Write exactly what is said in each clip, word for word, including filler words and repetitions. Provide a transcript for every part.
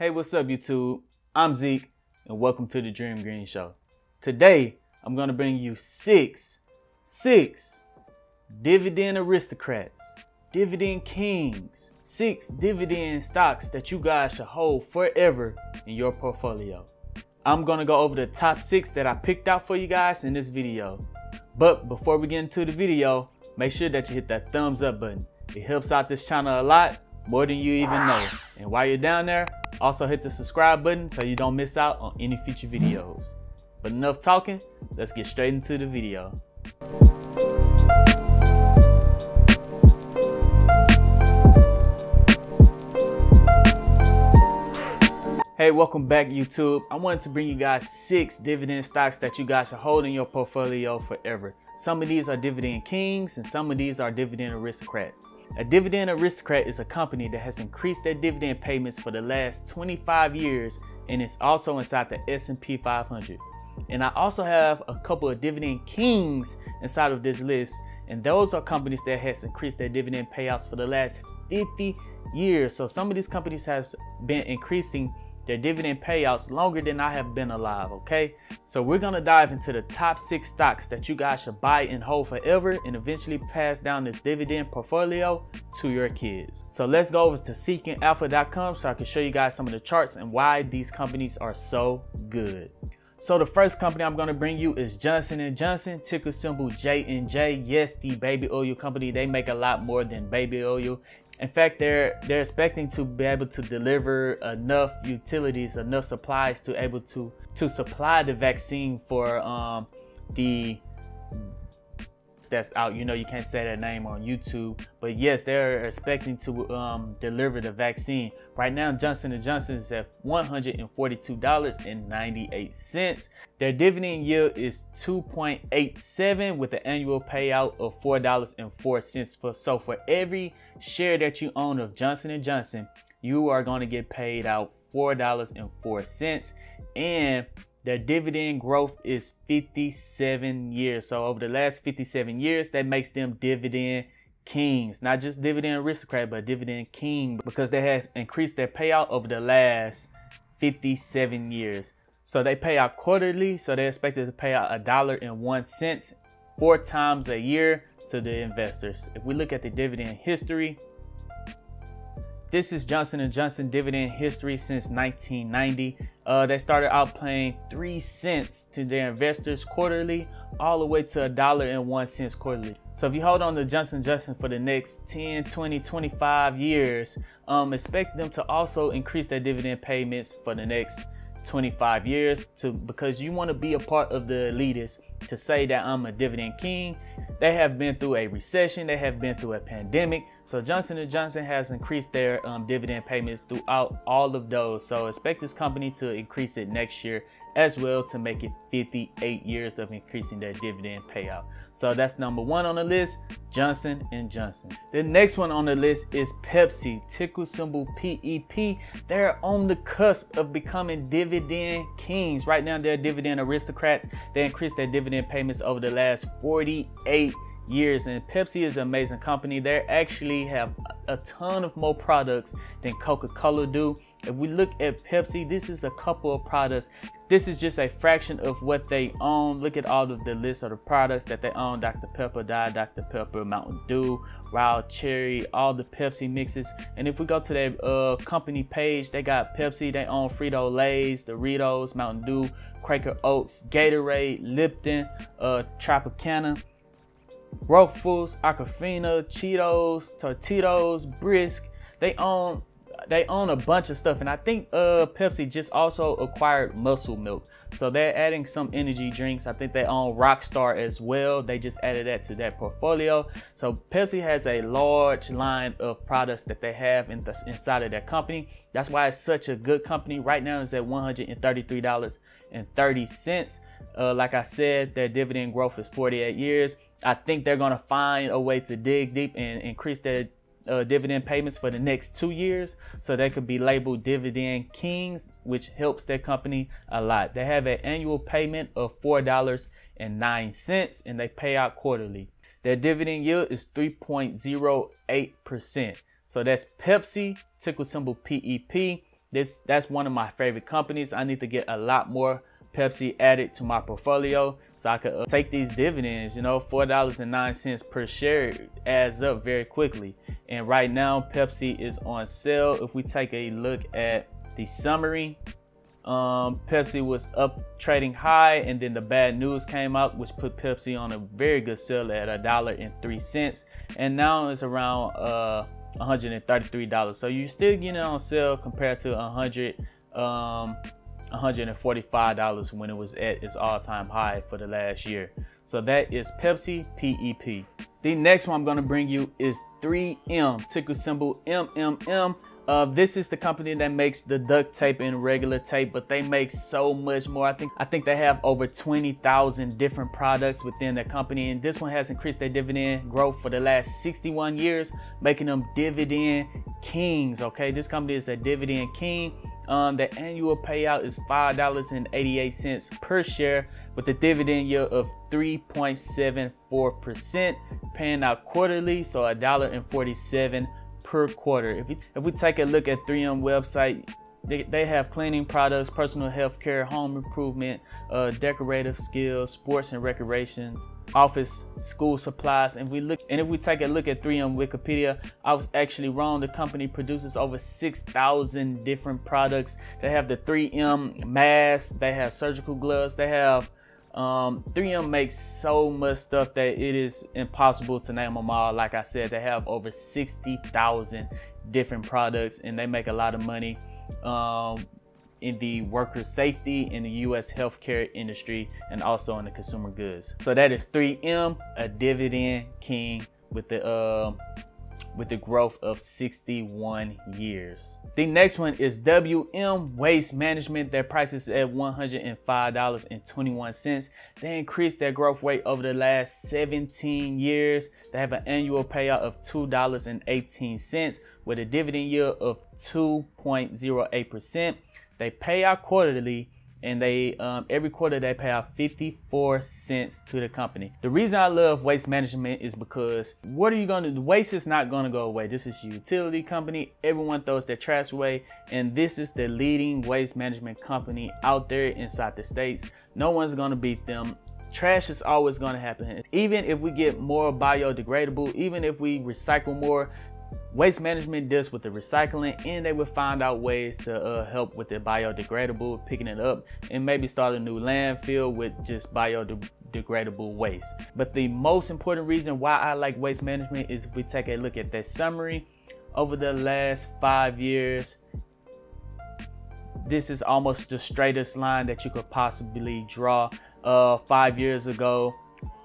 Hey, what's up YouTube? I'm Zeke and welcome to the Dream Green Show. Today, I'm gonna bring you six, six dividend aristocrats, dividend kings, six dividend stocks that you guys should hold forever in your portfolio. I'm gonna go over the top six that I picked out for you guys in this video. But before we get into the video, make sure that you hit that thumbs up button. It helps out this channel a lot, more than you even know. And while you're down there, also hit the subscribe button so you don't miss out on any future videos. But enough talking, let's get straight into the video. Hey, welcome back YouTube. I wanted to bring you guys six dividend stocks that you guys should hold in your portfolio forever. Some of these are dividend kings and some of these are dividend aristocrats. A dividend aristocrat is a company that has increased their dividend payments for the last twenty-five years and it's also inside the S and P five hundred. And I also have a couple of dividend kings inside of this list, and those are companies that has increased their dividend payouts for the last fifty years. So some of these companies have been increasing their dividend payouts longer than I have been alive, okay? So we're gonna dive into the top six stocks that you guys should buy and hold forever and eventually pass down this dividend portfolio to your kids. So let's go over to Seeking Alpha dot com so I can show you guys some of the charts and why these companies are so good. So the first company I'm gonna bring you is Johnson and Johnson, ticker symbol J and J. Yes, the baby oil company, they make a lot more than baby oil. In fact, they're they're expecting to be able to deliver enough utilities, enough supplies to able to to supply the vaccine for um, the that's out. You know, you can't say that name on YouTube, but yes, they're expecting to um, deliver the vaccine. Right now, Johnson and Johnson is at one hundred forty-two dollars and ninety-eight cents. Their dividend yield is two point eight seven with an annual payout of four dollars and four cents. For, so for every share that you own of Johnson and Johnson, you are gonna get paid out four dollars and four cents. And their dividend growth is fifty-seven years. So over the last fifty-seven years, that makes them dividend kings. Not just dividend aristocrat, but dividend king, because they have increased their payout over the last fifty-seven years. So they pay out quarterly. So they're expected to pay out a dollar and one cent four times a year to the investors. If we look at the dividend history, this is Johnson and Johnson dividend history since nineteen ninety. Uh, they started out paying three cents to their investors quarterly, all the way to a dollar and one cent quarterly. So if you hold on to Johnson and Johnson for the next ten, twenty, twenty-five years, um, expect them to also increase their dividend payments for the next twenty-five years to, because you want to be a part of the elitists to say that I'm a dividend king. They have been through a recession, they have been through a pandemic, so Johnson and Johnson has increased their um, dividend payments throughout all of those. So expect this company to increase it next year as well to make it fifty-eight years of increasing their dividend payout. So that's number one on the list, Johnson and Johnson. The next one on the list is Pepsi, ticker symbol P E P. They're on the cusp of becoming dividend kings. Right now they're dividend aristocrats. They increased their dividend payments over the last forty-eight years, and Pepsi is an amazing company. They actually have a ton of more products than Coca-Cola do. If we look at Pepsi, this is a couple of products. This is just a fraction of what they own. Look at all of the list of the products that they own: Doctor Pepper, Diet Doctor Pepper, Mountain Dew, Wild Cherry, all the Pepsi mixes. And if we go to their uh, company page, they got Pepsi. They own Frito-Lays, Doritos, Mountain Dew, Quaker Oats, Gatorade, Lipton, uh, Tropicana, Ruffles, Aquafina, Cheetos, Tortitos, Brisk. They own they own a bunch of stuff, and I think uh Pepsi just also acquired Muscle Milk, so they're adding some energy drinks. I think they own Rockstar as well. They just added that to their portfolio. So Pepsi has a large line of products that they have in the, inside of their company. That's why it's such a good company. Right now it's at one hundred thirty-three dollars and thirty cents. Uh, like I said, their dividend growth is forty-eight years. I think they're gonna find a way to dig deep and increase their Uh, dividend payments for the next two years, so they could be labeled dividend kings, which helps their company a lot. They have an annual payment of four dollars and nine cents, and they pay out quarterly. Their dividend yield is three point zero eight percent. So that's Pepsi, ticker symbol P E P. This that's one of my favorite companies. I need to get a lot more Pepsi added to my portfolio so I could uh, take these dividends. You know, four dollars and nine cents per share adds up very quickly. And right now, Pepsi is on sale. If we take a look at the summary, um, Pepsi was up trading high, and then the bad news came out, which put Pepsi on a very good sale at a dollar and three cents, and now it's around uh, one hundred thirty-three dollars. So you still getting it on sale compared to one hundred. Um, one hundred forty-five dollars when it was at its all-time high for the last year. So that is Pepsi, P E P. The next one I'm going to bring you is three M, ticker symbol M M M. Uh, this is the company that makes the duct tape and regular tape, but they make so much more. I think I think they have over twenty thousand different products within their company, and this one has increased their dividend growth for the last sixty-one years, making them dividend kings. Okay, this company is a dividend king. Um, the annual payout is five dollars and eighty-eight cents per share with a dividend yield of three point seven four percent, paying out quarterly, so a dollar and forty-seven cents per quarter. If we, if we take a look at three M website, they, they have cleaning products, personal health care, home improvement, uh, decorative skills, sports and recreations, office, school supplies. And we look, and if we take a look at three M Wikipedia, I was actually wrong. The company produces over six thousand different products. They have the three M mask, they have surgical gloves, they have um, three M makes so much stuff that it is impossible to name them all. Like I said, they have over sixty thousand different products, and they make a lot of money um, in the worker safety, in the U S healthcare industry, and also in the consumer goods. So that is three M, a dividend king with the uh, with the growth of sixty-one years. The next one is W M, Waste Management. Their price is at one hundred five dollars and twenty-one cents. They increased their growth rate over the last seventeen years. They have an annual payout of two dollars and eighteen cents with a dividend yield of two point zero eight percent. They pay out quarterly, and they um, every quarter they pay out fifty-four cents to the company. The reason I love Waste Management is because what are you gonna do? Waste is not gonna go away. This is a utility company. Everyone throws their trash away, and this is the leading waste management company out there inside the States. No one's gonna beat them. Trash is always gonna happen. Even if we get more biodegradable, even if we recycle more, Waste Management deals with the recycling, and they would find out ways to uh, help with the biodegradable, picking it up, and maybe start a new landfill with just biodegradable waste. But the most important reason why I like Waste Management is if we take a look at that summary, over the last five years, this is almost the straightest line that you could possibly draw. Uh, five years ago,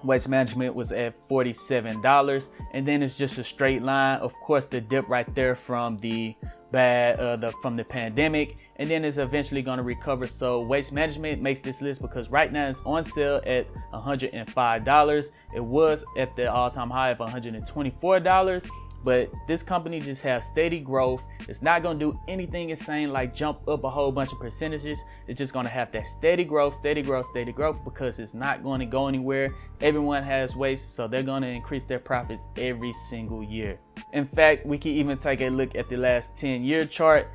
Waste Management was at forty-seven dollars, and then it's just a straight line. Of course, the dip right there from the bad uh, the from the pandemic, and then it's eventually going to recover. So Waste Management makes this list because right now it's on sale at one hundred five dollars. It was at the all-time high of one hundred twenty-four dollars, but this company just has steady growth. It's not going to do anything insane like jump up a whole bunch of percentages. It's just going to have that steady growth, steady growth, steady growth, because it's not going to go anywhere. Everyone has waste, so they're going to increase their profits every single year. In fact, we can even take a look at the last ten year chart.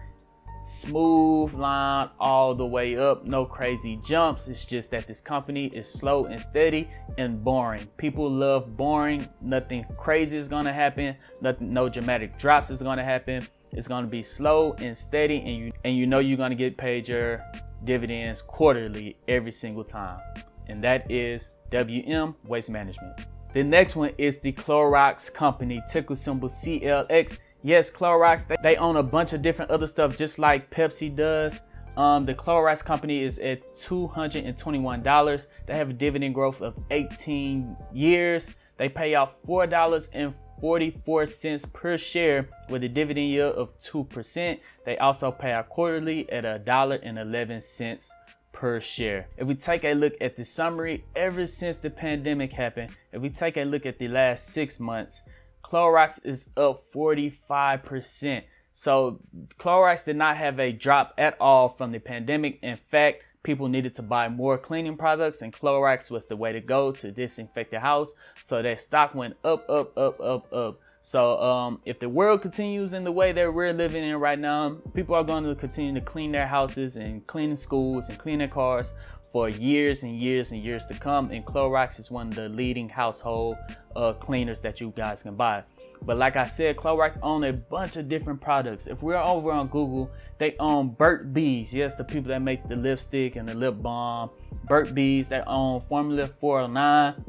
Smooth line all the way up, no crazy jumps. It's just that this company is slow and steady and boring. People love boring. Nothing crazy is going to happen. Nothing, no dramatic drops is going to happen. It's going to be slow and steady, and you and you know you're going to get paid your dividends quarterly every single time. And that is W M, Waste Management. The next one is the Clorox company, ticker symbol C L X. Yes, Clorox, they, they own a bunch of different other stuff just like Pepsi does. Um, the Clorox company is at two hundred twenty-one dollars. They have a dividend growth of eighteen years. They pay out four dollars and forty-four cents per share with a dividend yield of two percent. They also pay out quarterly at a dollar and eleven cents per share. If we take a look at the summary, ever since the pandemic happened, if we take a look at the last six months, Clorox is up forty-five percent. So Clorox did not have a drop at all from the pandemic. In fact, people needed to buy more cleaning products, and Clorox was the way to go to disinfect the house. So their stock went up, up, up, up, up. So um, if the world continues in the way that we're living in right now, people are going to continue to clean their houses and clean schools and clean their cars for years and years and years to come. And Clorox is one of the leading household uh, cleaners that you guys can buy. But like I said, Clorox owns a bunch of different products. If we're over on Google, they own Burt's Bees. Yes, the people that make the lipstick and the lip balm. Burt's Bees, they own Formula four oh nine,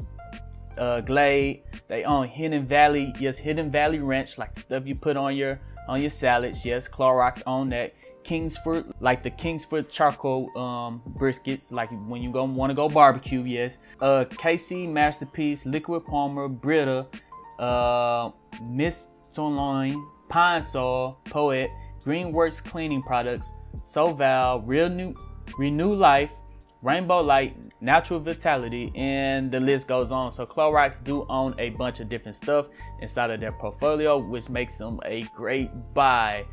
uh, Glade. They own Hidden Valley. Yes, Hidden Valley Ranch, like the stuff you put on your, on your salads. Yes, Clorox own that. Kingsford, like the Kingsford charcoal um, briskets, like when you go want to go barbecue, yes. Uh, K C Masterpiece, Liquid Palmer, Brita, uh, Mistolone, Pine Sol, Poet, Greenworks Cleaning Products, Soval, Real New, Renew Life, Rainbow Light, Natural Vitality, and the list goes on. So Clorox do own a bunch of different stuff inside of their portfolio, which makes them a great buy.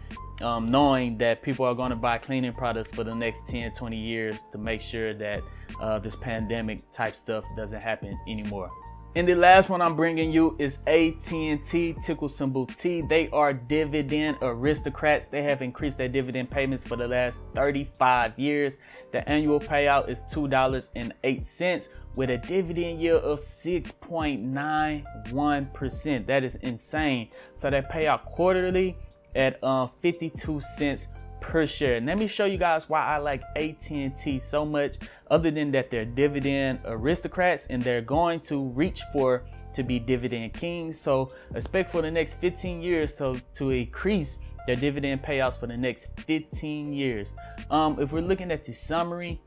Um, knowing that people are going to buy cleaning products for the next ten, twenty years to make sure that uh, this pandemic type stuff doesn't happen anymore. And the last one I'm bringing you is A T and T, tickle symbol T. They are dividend aristocrats. They have increased their dividend payments for the last thirty-five years. The annual payout is two dollars and eight cents with a dividend yield of six point nine one percent. That is insane. So they pay out quarterly at uh, fifty-two cents per share. And let me show you guys why I like A T and T so much, other than that they're dividend aristocrats and they're going to reach for to be dividend kings. So expect for the next fifteen years to, to increase their dividend payouts for the next fifteen years. Um, if we're looking at the summary,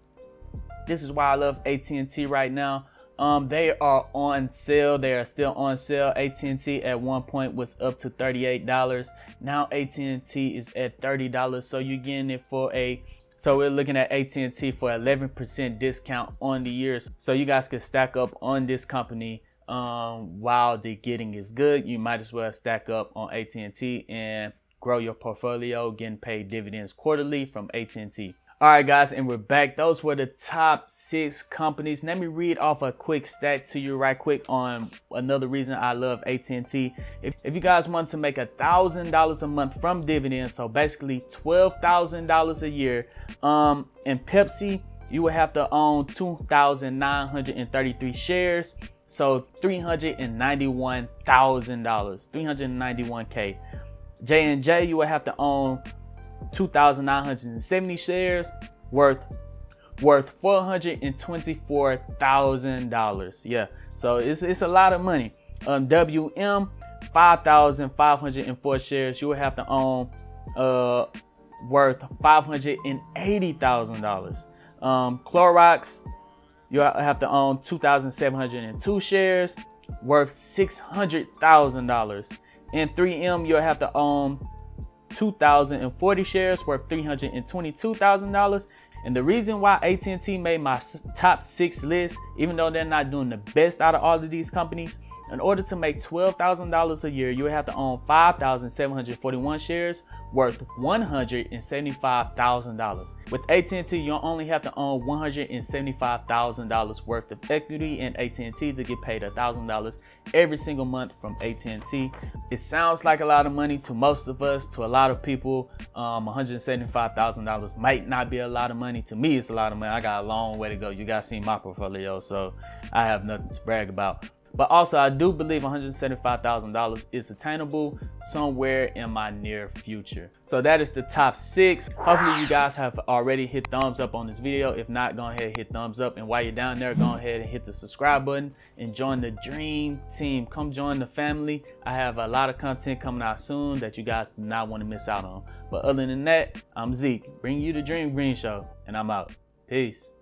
this is why I love A T and T right now. Um, they are on sale. They are still on sale. A T and T at one point was up to thirty-eight dollars. Now A T and T is at thirty dollars. So you're getting it for a, so we're looking at A T and T for eleven percent discount on the year. So you guys can stack up on this company um, while the getting is good. You might as well stack up on A T and T and grow your portfolio, getting paid dividends quarterly from A T and T. All right, guys, and we're back. Those were the top six companies. Let me read off a quick stat to you right quick on another reason I love A T and T. If, if you guys want to make one thousand dollars a month from dividends, so basically twelve thousand dollars a year, um, and Pepsi, you would have to own two thousand nine hundred thirty-three shares, so three hundred ninety-one thousand dollars, three hundred ninety-one K. J and J, you would have to own two thousand nine hundred seventy shares worth worth four hundred twenty-four thousand dollars. Yeah, so it's, it's a lot of money. um W M, five thousand five hundred four shares, you would have to own uh worth five hundred eighty thousand dollars. um Clorox, you have to own two thousand seven hundred two shares worth six hundred thousand dollars, and three M, you'll have to own two thousand forty shares worth three hundred twenty-two thousand dollars. And the reason why A T and T made my top six list, even though they're not doing the best out of all of these companies, in order to make twelve thousand dollars a year, you have to own five thousand seven hundred forty-one shares worth one hundred seventy-five thousand dollars. With A T and T, you only have to own one hundred seventy-five thousand dollars worth of equity in A T and T to get paid one thousand dollars every single month from A T and T. It sounds like a lot of money to most of us, to a lot of people. Um, one hundred seventy-five thousand dollars might not be a lot of money. To me, it's a lot of money. I got a long way to go. You guys see my portfolio, so I have nothing to brag about. But also, I do believe one hundred seventy-five thousand dollars is attainable somewhere in my near future. So that is the top six. Hopefully you guys have already hit thumbs up on this video. If not, go ahead and hit thumbs up. And while you're down there, go ahead and hit the subscribe button and join the dream team. Come join the family. I have a lot of content coming out soon that you guys do not want to miss out on. But other than that, I'm Zeke, bringing you the Dream Green Show, and I'm out. Peace.